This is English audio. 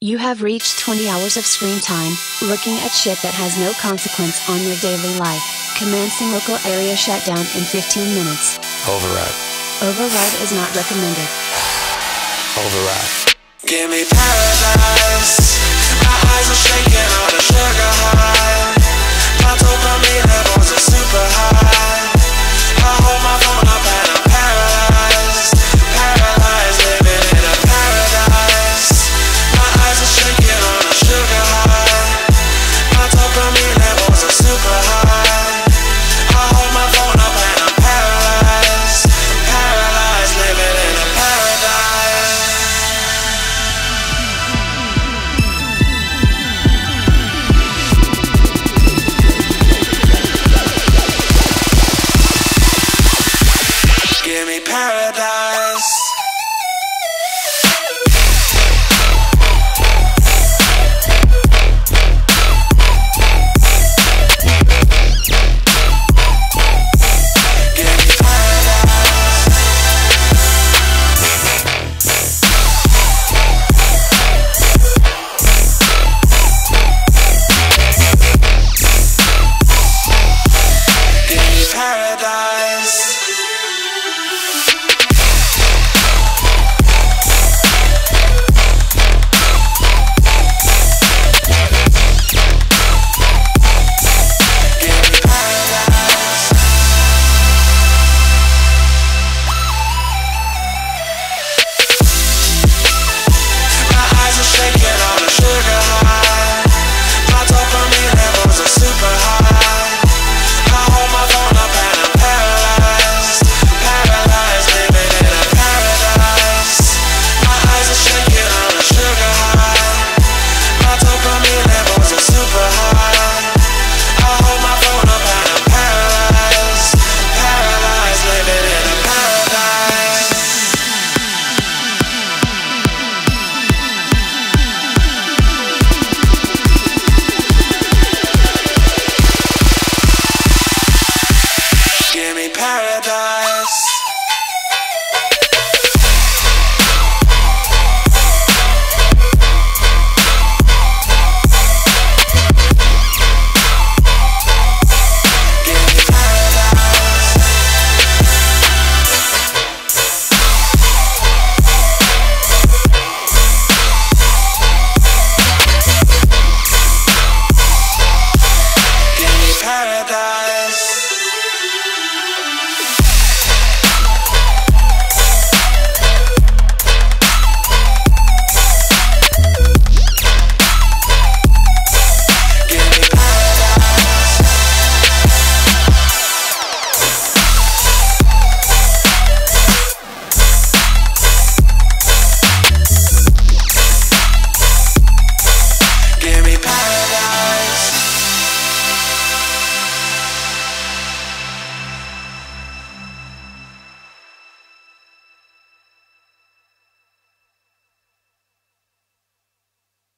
You have reached 20 hours of screen time, looking at shit that has no consequence on your daily life, commencing local area shutdown in 15 minutes. Override. Override is not recommended. Override. Give me paradise, my eyes will shake.